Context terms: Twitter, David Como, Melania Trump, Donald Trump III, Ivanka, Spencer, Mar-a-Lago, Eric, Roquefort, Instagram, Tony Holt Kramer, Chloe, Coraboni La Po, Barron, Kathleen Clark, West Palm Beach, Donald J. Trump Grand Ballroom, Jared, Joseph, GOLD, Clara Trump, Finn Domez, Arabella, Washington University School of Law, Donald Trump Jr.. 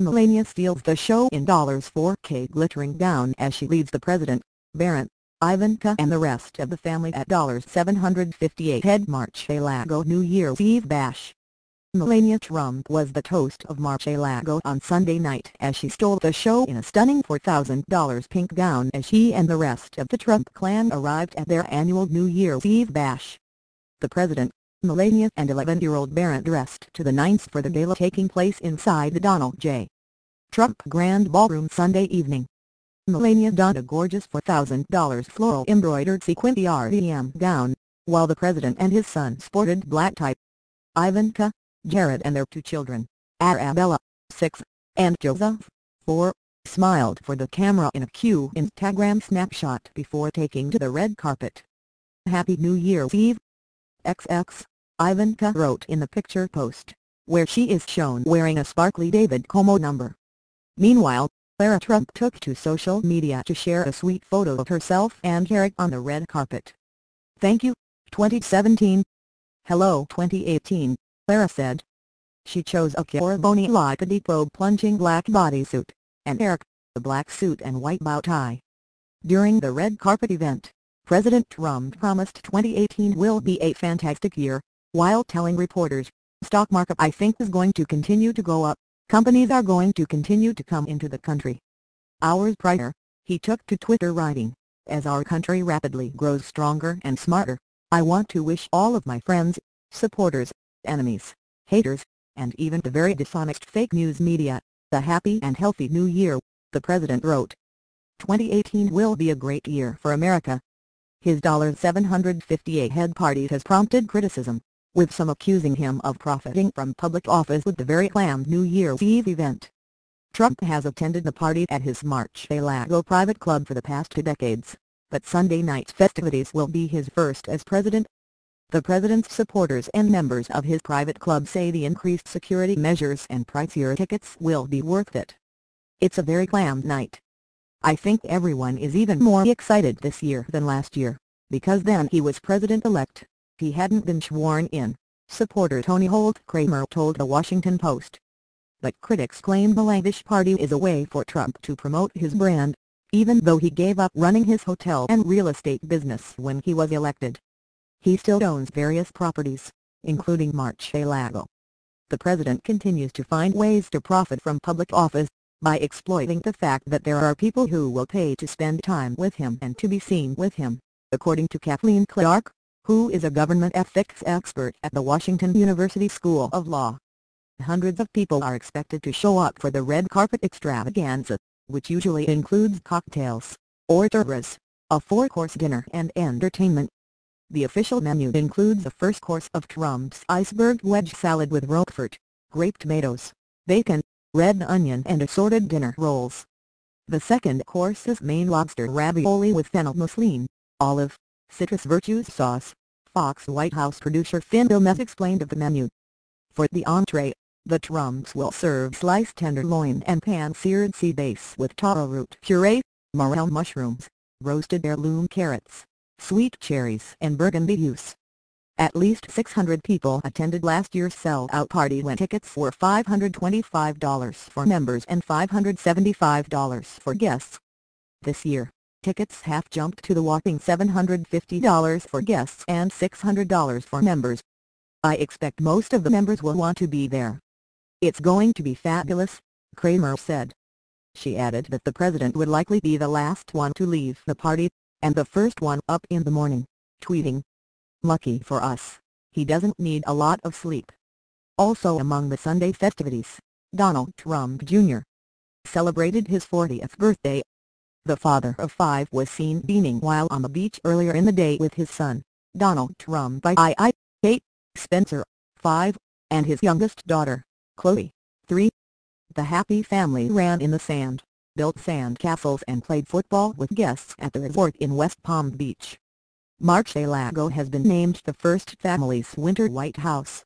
Melania steals the show in $4K glittering gown as she leads the president, Barron, Ivanka and the rest of the family at $758 head Mar-a-Lago New Year's Eve bash. Melania Trump was the toast of Mar-a-Lago on Sunday night as she stole the show in a stunning $4,000 pink gown as she and the rest of the Trump clan arrived at their annual New Year's Eve bash. The president, Melania and 11-year-old Barron dressed to the nines for the gala taking place inside the Donald J. Trump Grand Ballroom Sunday evening. Melania donned a gorgeous $4,000 floral embroidered sequin REM gown, while the president and his son sported black tie. Ivanka, Jared and their two children, Arabella, 6, and Joseph, 4, smiled for the camera in a cute Instagram snapshot before taking to the red carpet. Happy New Year's Eve! XX, Ivanka wrote in the picture post, where she is shown wearing a sparkly David Como number. Meanwhile, Clara Trump took to social media to share a sweet photo of herself and Eric on the red carpet. "Thank you, 2017. Hello 2018, Clara said. She chose a Coraboni La Po plunging black bodysuit, and Eric, the black suit and white bow tie. During the red carpet event, President Trump promised 2018 will be a fantastic year, while telling reporters, "Stock market I think is going to continue to go up, companies are going to continue to come into the country." Hours prior, he took to Twitter writing, "As our country rapidly grows stronger and smarter, I want to wish all of my friends, supporters, enemies, haters, and even the very dishonest fake news media, the happy and healthy new year," the president wrote. 2018 will be a great year for America. His $758 head party has prompted criticism, with some accusing him of profiting from public office with the very glam New Year's Eve event. Trump has attended the party at his Mar-a-Lago private club for the past 2 decades, but Sunday night's festivities will be his first as president. The president's supporters and members of his private club say the increased security measures and pricier tickets will be worth it. "It's a very glam night. I think everyone is even more excited this year than last year, because then he was president-elect, he hadn't been sworn in," supporter Tony Holt Kramer told the Washington Post. But critics claim the lavish party is a way for Trump to promote his brand, even though he gave up running his hotel and real estate business when he was elected. He still owns various properties, including Mar-a-Lago. The president continues to find ways to profit from public office, by exploiting the fact that there are people who will pay to spend time with him and to be seen with him, according to Kathleen Clark, who is a government ethics expert at the Washington University School of Law. Hundreds of people are expected to show up for the red carpet extravaganza, which usually includes cocktails, hors d'oeuvres, a 4-course dinner and entertainment. The official menu includes a first course of Trump's iceberg wedge salad with Roquefort, grape tomatoes, bacon, red onion and assorted dinner rolls. The second course is Maine lobster ravioli with fennel musseline, olive, citrus virtue sauce, Fox White House producer Finn Domez explained of the menu. For the entree, the Trumps will serve sliced tenderloin and pan-seared sea bass with taro root puree, morel mushrooms, roasted heirloom carrots, sweet cherries and burgundy juice. At least 600 people attended last year's sell-out party when tickets were $525 for members and $575 for guests. This year, tickets have jumped to the whopping $750 for guests and $600 for members. "I expect most of the members will want to be there. It's going to be fabulous," Kramer said. She added that the president would likely be the last one to leave the party, and the first one up in the morning, tweeting, "Lucky for us, he doesn't need a lot of sleep." Also among the Sunday festivities, Donald Trump Jr. celebrated his 40th birthday. The father of 5 was seen beaming while on the beach earlier in the day with his son, Donald Trump III, Kate, Spencer, 5, and his youngest daughter, Chloe, 3. The happy family ran in the sand, built sand castles and played football with guests at the resort in West Palm Beach. Mar-a-Lago has been named the first family's winter White House,